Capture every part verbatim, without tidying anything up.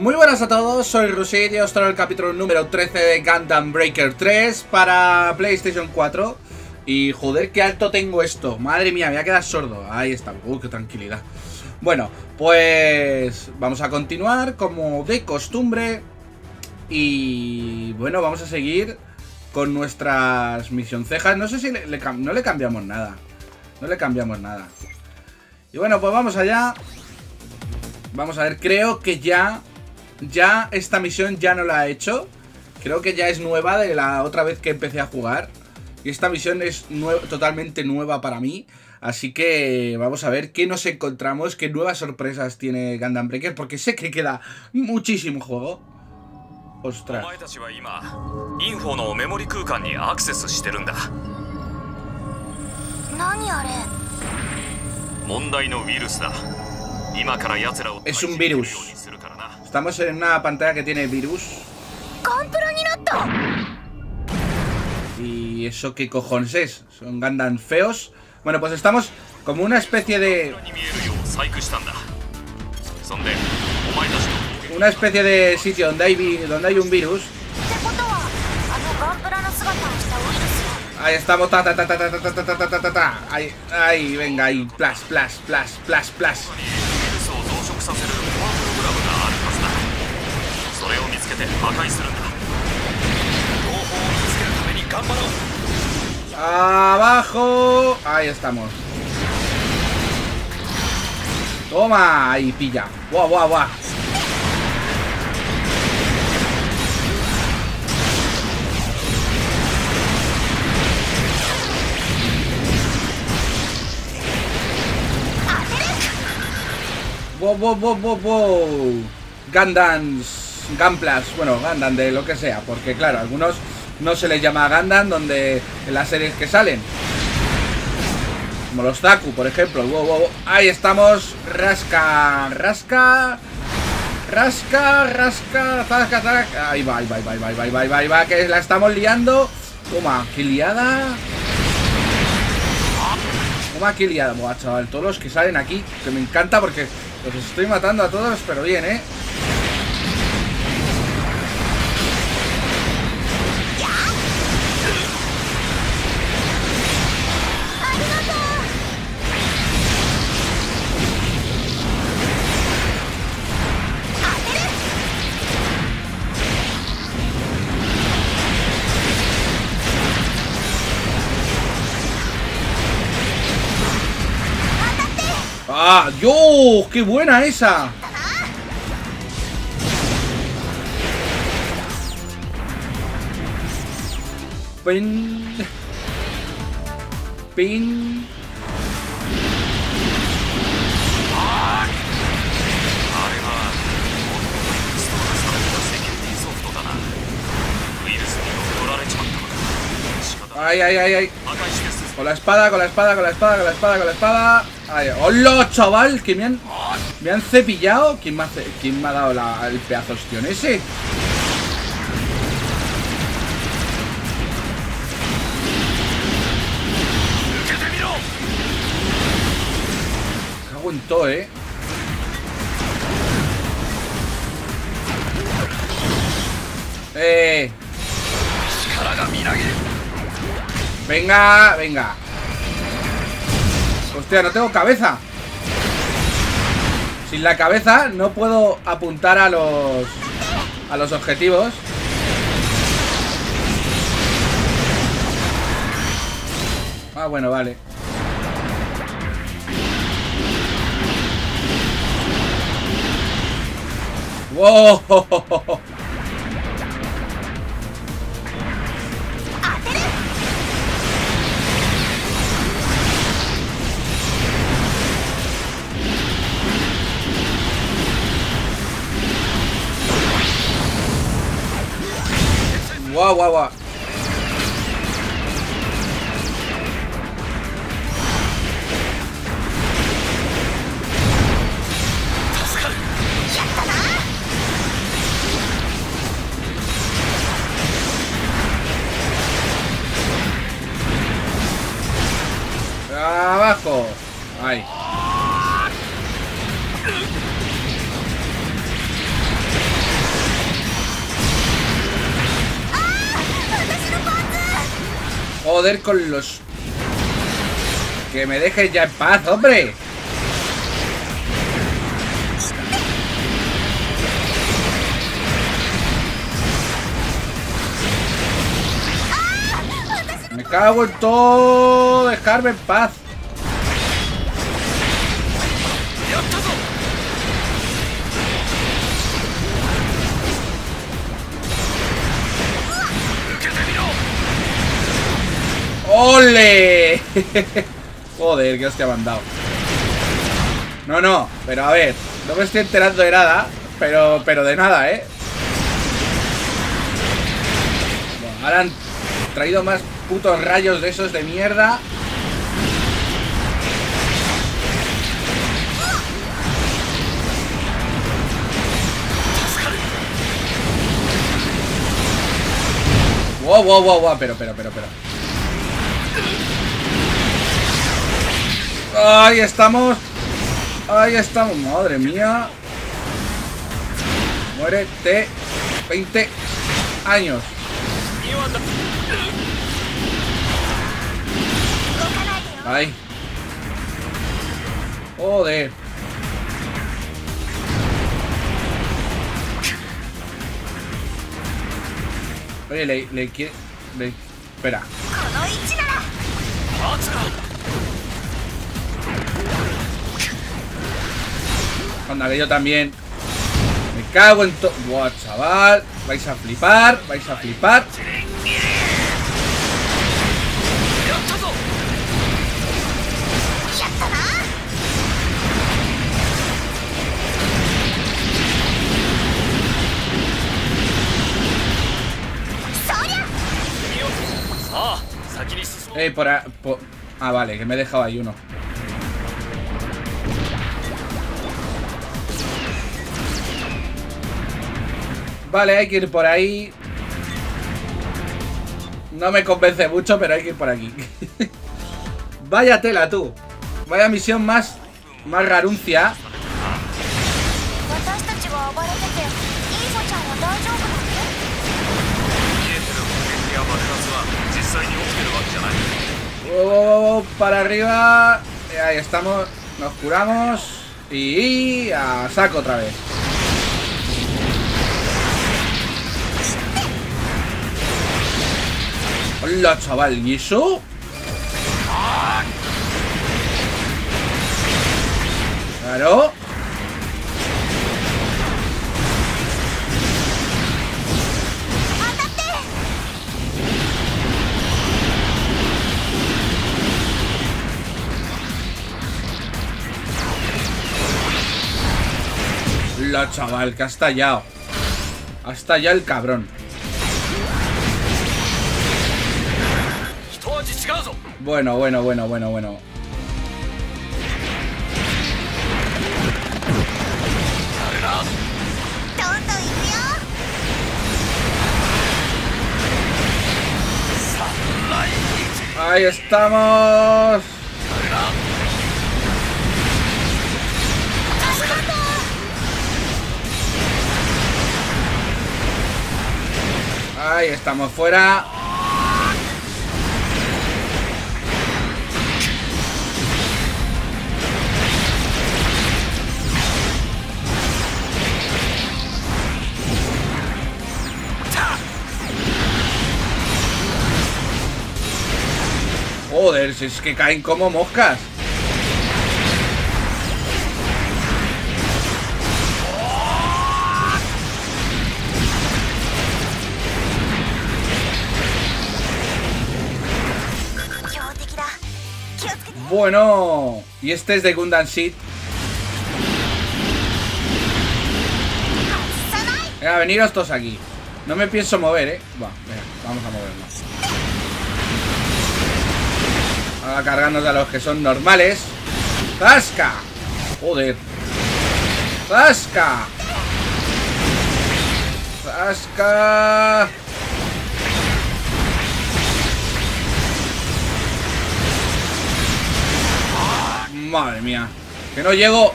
Muy buenas a todos, soy Rusid y os traigo el capítulo número trece de Gundam Breaker tres para PlayStation cuatro. Y joder, qué alto tengo esto. Madre mía, me voy a quedar sordo. Ahí está, uh, qué tranquilidad. Bueno, pues vamos a continuar como de costumbre. Y bueno, vamos a seguir con nuestras misioncejas. No sé si le, le, no le cambiamos nada. No le cambiamos nada. Y bueno, pues vamos allá. Vamos a ver, creo que ya Ya esta misión ya no la he hecho. Creo que ya es nueva de la otra vez que empecé a jugar. Y esta misión es nueva, totalmente nueva para mí. Así que vamos a ver qué nos encontramos, qué nuevas sorpresas tiene Gundam Breaker, porque sé que queda muchísimo juego. Ostras. Es un virus. Estamos en una pantalla que tiene virus. ¿Y eso qué cojones es? Son Gundam feos. Bueno, pues estamos como una especie de... Una especie de sitio donde hay, vi... donde hay un virus. Ahí estamos, ta ta ta ta ta ta ta ta ta ta ta. Ahí, ahí, venga, ahí, plas, plas, plas, plas, plas. Abajo. Ahí estamos. Toma, ahí pilla. Guau, guau, guau. Wow, wow, wow, wow, wow. Gundams, Gunplas, bueno, Gundam de lo que sea, porque claro, algunos no se les llama Gundam donde en las series que salen, como los Taku, por ejemplo. Wow, wow, wow. Ahí estamos, rasca, rasca, rasca, rasca, rasca, rasca. Ahí va, ahí va, ahí va, ahí va, ahí va, ahí va, ahí va, que la estamos liando. Toma, qué liada. Toma, qué liada. Buah, chaval, todos los que salen aquí, que me encanta porque... los estoy matando a todos, pero bien, ¿eh? ¡Ah! ¡Dios! ¡Qué buena esa! Pin. Pin. ¡Ay, ay, ay, ay! Con la espada, con la espada, con la espada, con la espada, con la espada. Ay, ¡hola, chaval! Que me han, me han cepillado. ¿Quién me ha, quién me ha dado la, el pedazo hostión ese? Cago en todo, ¿eh? Eh... Venga, venga. Hostia, no tengo cabeza. Sin la cabeza no puedo apuntar a los a los objetivos. Ah, bueno, vale. Wow. Guau, guau, guau. Abajo. Ay. joder con los... Que me dejes ya en paz, hombre. Me cago en todo. Dejarme en paz. ¡Ole! Joder, qué hostia me han dado. No, no, pero a ver, no me estoy enterando de nada, pero, pero de nada, ¿eh? Bueno, ahora han traído más putos rayos de esos de mierda. Wow, wow, wow, wow, pero, pero, pero, pero. Ahí estamos. Ahí estamos. Madre mía. Muérete. veinte años. Ay. Joder. Oye, le, le quiere... Le... Espera. Anda, que yo también. Me cago en todo. Buah, chaval. Vais a flipar. Vais a flipar. Eh, por, a, por... Ah, vale, que me he dejado ahí uno. Vale, hay que ir por ahí. No me convence mucho, pero hay que ir por aquí. Vaya tela, tú. Vaya misión más... Más raruncia. Oh, para arriba. Ahí estamos. Nos curamos. Y... A saco otra vez. Hola, chaval, ¿y eso? Claro. Hola, chaval, que has tallado. Has tallado el cabrón. Bueno, bueno, bueno, bueno, bueno. Ahí estamos. Ahí estamos fuera. Joder, si es que caen como moscas. Bueno, y este es de Gundam Seed. Venga, veniros todos aquí. No me pienso mover, eh. Va, venga, vamos a movernos. Ahora cargándonos a los que son normales. ¡Zasca! Joder. ¡Zasca! ¡Zasca! Madre mía, que no llego.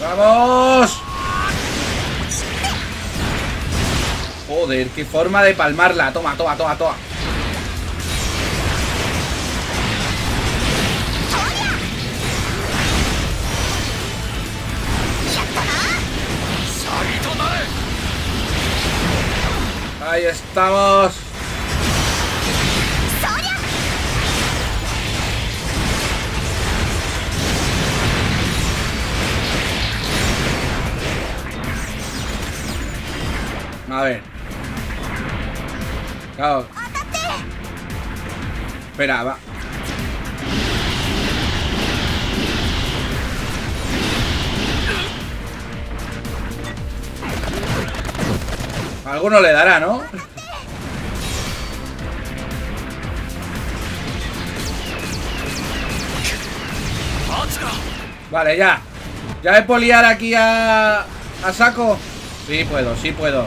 ¡Vamos! Joder, qué forma de palmarla. Toma, toma, toma, toma. Ahí estamos. A ver. Claro. Espera, va. Alguno le dará, ¿no? Vale, ya. Ya he poliado aquí a... a saco. Sí puedo, sí puedo.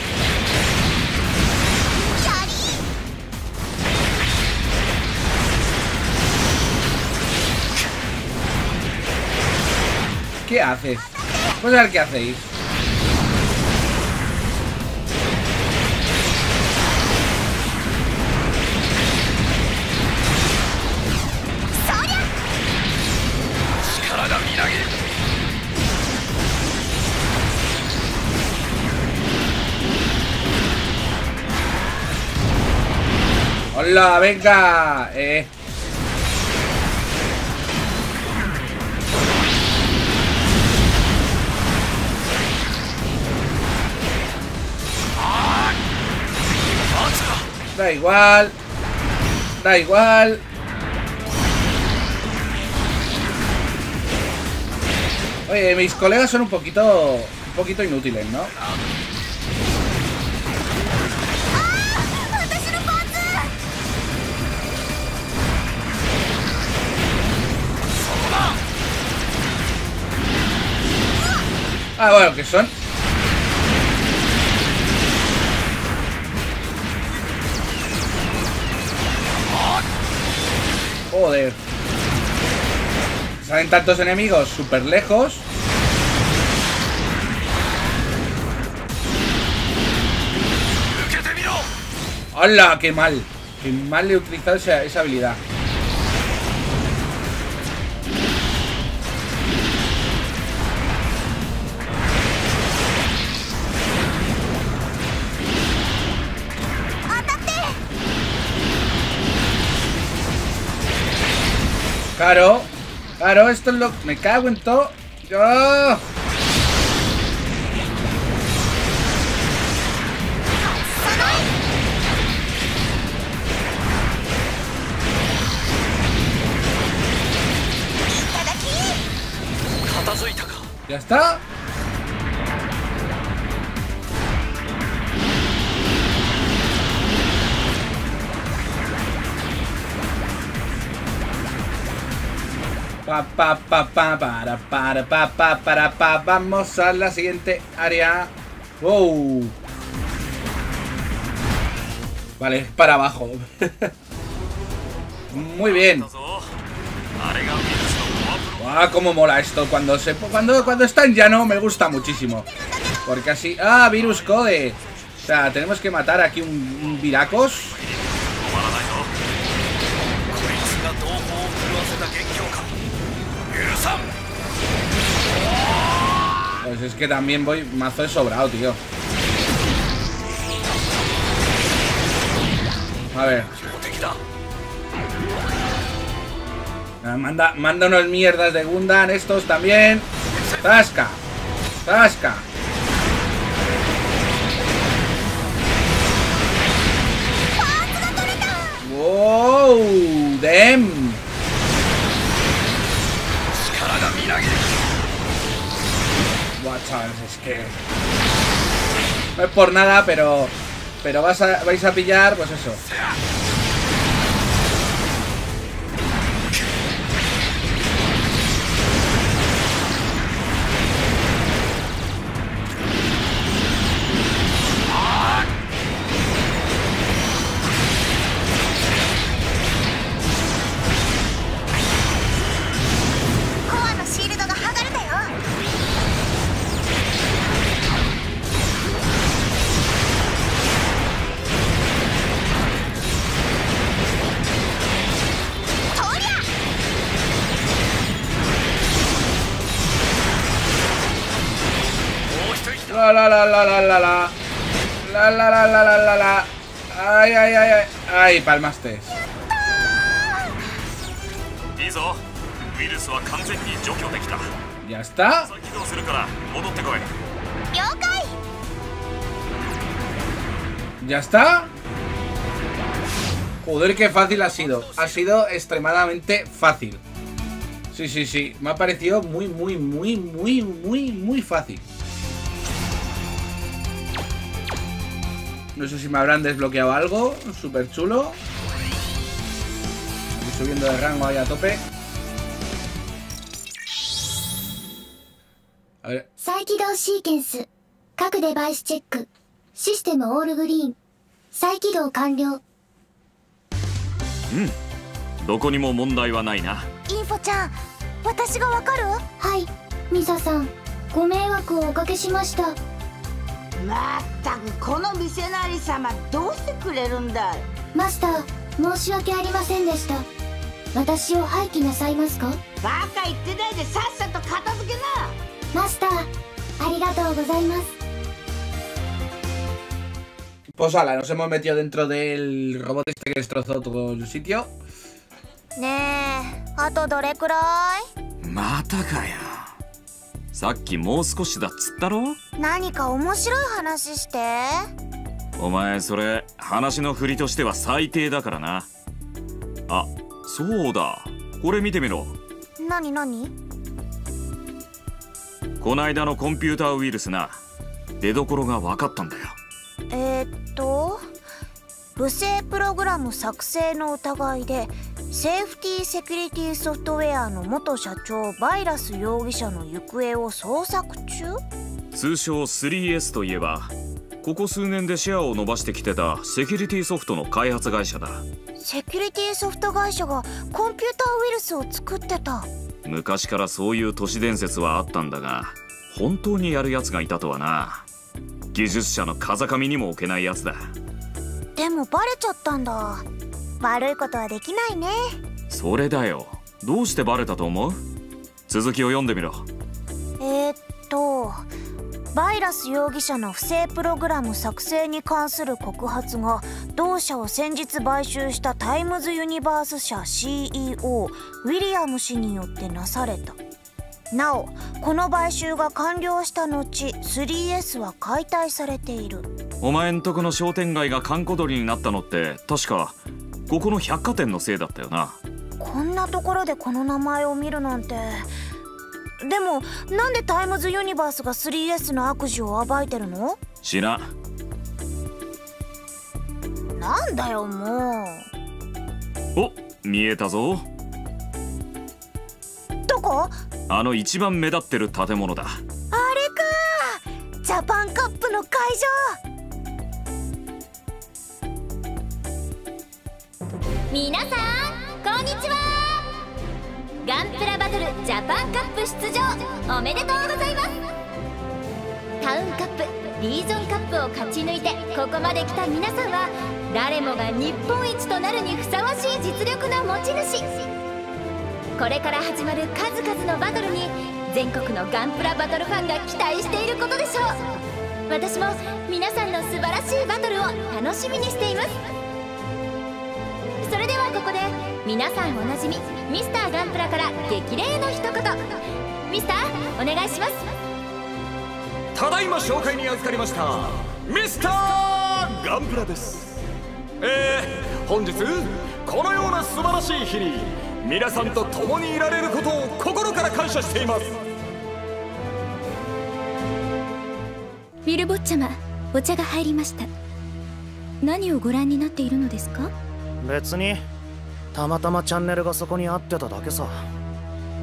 ¿Qué haces? Vamos a ver qué hacéis. Hola, venga. Eh. Da igual. Da igual. Oye, mis colegas son un poquito... Un poquito inútiles, ¿no? Ah, bueno, que son... Joder. Salen tantos enemigos súper lejos. ¡Hala! ¡Qué mal! ¡Qué mal he utilizado esa, esa habilidad! Claro, claro, esto es lo... Me cago en todo. Yo... ¿Ya está? Pa, pa, pa, pa, para, para, pa, pa, para, pa. Vamos a la siguiente área. Wow. Vale, para abajo. Muy bien. Ah, cómo mola esto cuando se cuando cuando está en llano, me gusta muchísimo. Porque así, ah, virus code. O sea, tenemos que matar aquí un, un viracos. Pues es que también voy mazo de sobrado, tío. A ver. Manda, manda unos mierdas de Gundam, estos también. ¡Tasca! ¡Tasca! ¡Wow! ¡Damn! No es por nada, pero... Pero vas a, vais a pillar, pues eso. La la la la la la la la la la la la la. Ay, ay, ay, ay. Ay, palmaste. Ya está. Ya está. Joder, qué fácil ha sido. Ha sido extremadamente fácil. Sí, sí, sí. Me ha parecido muy, muy, muy, muy, muy, muy fácil. No sé si me habrán desbloqueado algo súper chulo. Estoy subiendo de rango ahí a tope. A ver. Pues ala, nos hemos metido dentro del robot este que destrozó todo el sitio. Nah, セーフティーセキュリティソフトウェアの元社長バイラス容疑者の行方を捜索中。通称 スリーエス といえば、ここ数年でシェアを伸ばしてきてたセキュリティソフトの開発会社だ。セキュリティソフト会社がコンピューターウイルスを作ってた。昔からそういう都市伝説はあったんだが、本当にやるやつがいたとはな。技術者の風上にも置けないやつだ。でもバレちゃったんだ。 悪いことはできないね。それだよ。どうしてバレたと思う？続きを読んでみろ。えーっと、バイラス容疑者の不正プログラム作成に関する告発が同社を先日買収したタイムズユニバース社 シーイーオー ウィリアム氏によってなされた。なお、この買収が完了した後、スリーエス は解体されている。お前んとこの商店街が閑古鳥になったのって確か ここの百貨店のせいだったよな。こんなところでこの名前を見るなんて。でもなんでタイムズユニバースが スリーエス の悪事を暴いてるの？知らん。なんだよもう。お、見えたぞ。どこ？あの一番目立ってる建物だ。あれか。ジャパンカップの会場。 皆さんこんにちは。ガンプラバトルジャパンカップ出場おめでとうございます。タウンカップリージョンカップを勝ち抜いてここまで来た皆さんは誰もが日本一となるにふさわしい実力の持ち主。これから始まる数々のバトルに全国のガンプラバトルファンが期待していることでしょう。私も皆さんの素晴らしいバトルを楽しみにしています。 それではここで皆さんおなじみミスターガンプラから激励の一言。ミスターお願いします。ただいま紹介に預かりましたミスターガンプラです。えー、本日このような素晴らしい日に皆さんと共にいられることを心から感謝しています。ウィルボッチャマお茶が入りました。何をご覧になっているのですか？別に、たまたまチャンネルがそこにあってただけさ。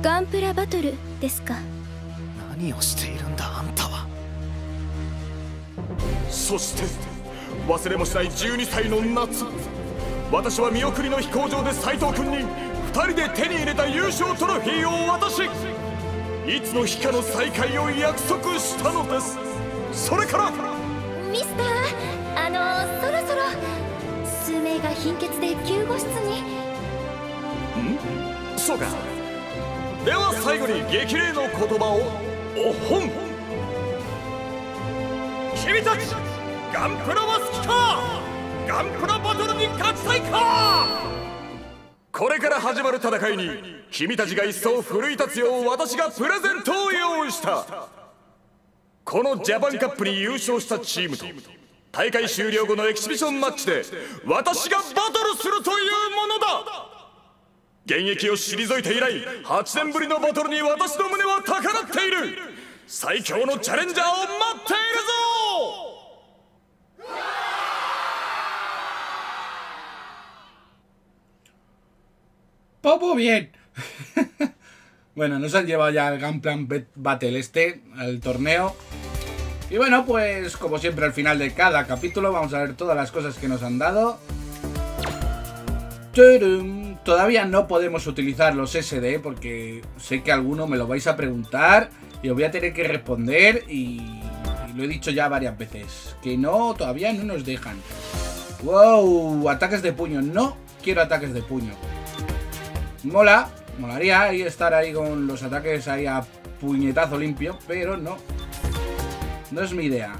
ガンプラバトルですか？何をしているんだあんたは。そして忘れもしないじゅうにさいの夏、私は見送りの飛行場で斉藤君にふたりで手に入れた優勝トロフィーを渡し、いつの日かの再会を約束したのです。それからミスター、あのそろそろ数名が貧血で救護室に。ん？そうか。では最後に激励の言葉をお本。君たちガンプラは好きか？ガンプラバトルに勝ちたいか？これから始まる戦いに君たちが一層奮い立つよう私がプレゼントを用意した。このジャパンカップに優勝したチームと大会終了後のエキシビションマッチで私がバトルするというものだ。現役を退いて以来はちねんぶりのバトルに私の胸は高鳴っている。最強のチャレンジャーを待っているぞ。Popo bien. Bueno, nos han llevado ya al Gunpla Battle este, al torneo. Y bueno, pues como siempre al final de cada capítulo vamos a ver todas las cosas que nos han dado. ¡Turum! Todavía no podemos utilizar los ese de porque sé que alguno me lo vais a preguntar y os voy a tener que responder, y, y lo he dicho ya varias veces, que no, todavía no nos dejan. ¡Wow! Ataques de puño, no quiero ataques de puño. Mola, molaría ahí estar ahí con los ataques ahí a puñetazo limpio, pero no. No es mi idea.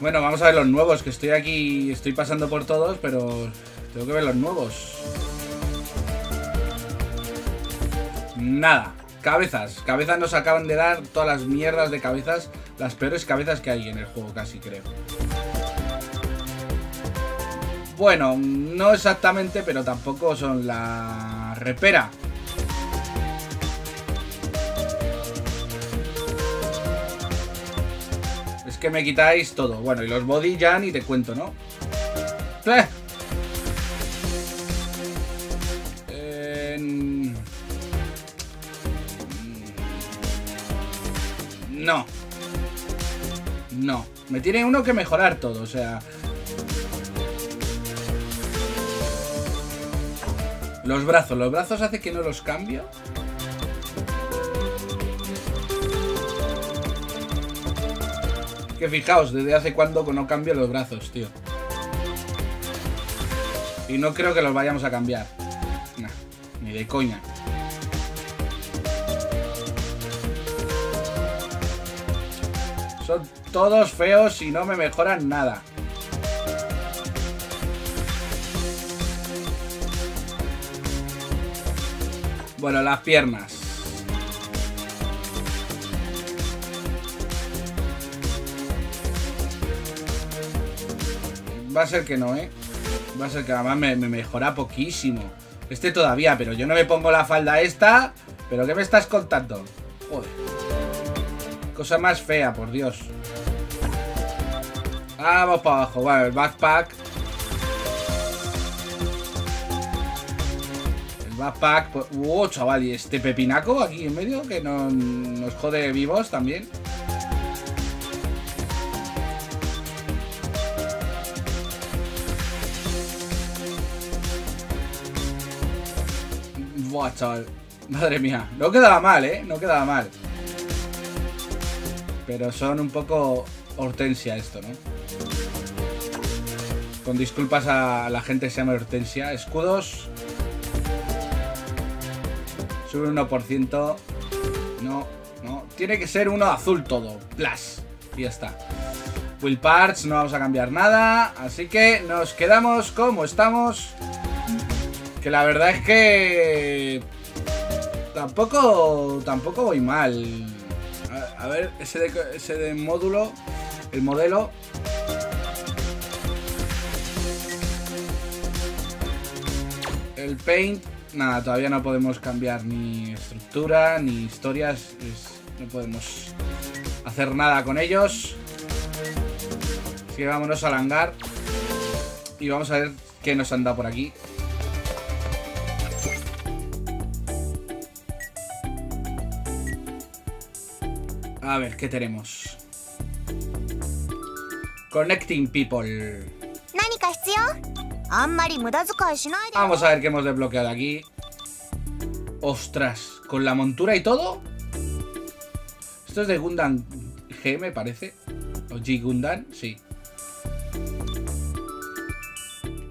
Bueno, vamos a ver los nuevos, que estoy aquí, estoy pasando por todos, pero tengo que ver los nuevos. Nada. Cabezas, cabezas nos acaban de dar todas las mierdas de cabezas, las peores cabezas que hay en el juego casi, creo. Bueno, no exactamente, pero tampoco son la repera. Es que me quitáis todo. Bueno, y los body ya ni te cuento, ¿no? ¡Eh! No, no, me tiene uno que mejorar todo, o sea, los brazos, los brazos hace que no los cambio. Que fijaos, desde hace cuándo no cambio los brazos, tío. Y no creo que los vayamos a cambiar, nah, ni de coña. Son todos feos y no me mejoran nada. Bueno, las piernas. Va a ser que no, ¿eh? Va a ser que además me, me mejora poquísimo. Este todavía, pero yo no me pongo la falda esta. ¿Pero qué me estás contando? Joder. Cosa más fea, por Dios. Vamos para abajo. Vale, el backpack. El backpack. Pues... ¡Wow, chaval! ¿Y este pepinaco aquí en medio? Que no, nos jode vivos también. ¡Buah, chaval! Madre mía. No quedaba mal, ¿eh? No quedaba mal. Pero son un poco Hortensia esto, ¿no? Con disculpas a la gente que se llama Hortensia. Escudos. Sube un uno por ciento. No, no. Tiene que ser uno azul todo. Plus. Y ya está. Will Parts, no vamos a cambiar nada. Así que nos quedamos como estamos. Que la verdad es que... Tampoco... Tampoco voy mal. A ver, ese de, ese de módulo, el modelo. el paint, nada, todavía no podemos cambiar ni estructura, ni historias, es, no podemos hacer nada con ellos. Así que vámonos al hangar y vamos a ver qué nos han dado por aquí. A ver, ¿qué tenemos? Connecting people. Vamos a ver qué hemos desbloqueado aquí. Ostras, con la montura y todo. Esto es de Gundam G, me parece. O G Gundam, sí.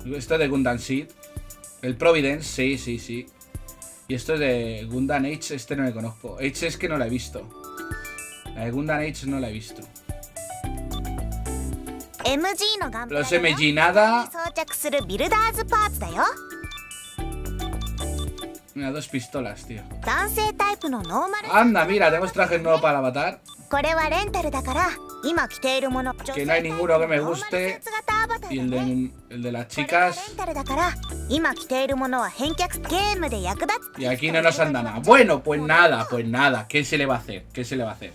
Esto es de Gundam Seed. El Providence, sí, sí, sí. Y esto es de Gundam H, este no le conozco. H es que no la he visto. La de Gundam Age no la he visto. Los M G nada. Mira, dos pistolas, tío. Anda, mira, tenemos traje nuevo para el avatar. Que no hay ninguno que me guste. Y el de, el de las chicas. Y aquí no nos anda nada. Bueno, pues nada, pues nada. ¿Qué se le va a hacer? ¿Qué se le va a hacer?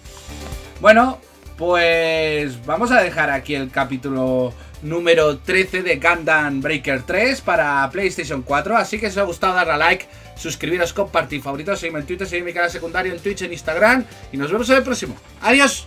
Bueno, pues vamos a dejar aquí el capítulo número trece de Gundam Breaker tres para PlayStation cuatro. Así que si os ha gustado, darle a like, suscribiros, compartir, favoritos, seguirme en Twitter, seguirme en mi canal secundario, en Twitch, en Instagram. Y nos vemos en el próximo. ¡Adiós!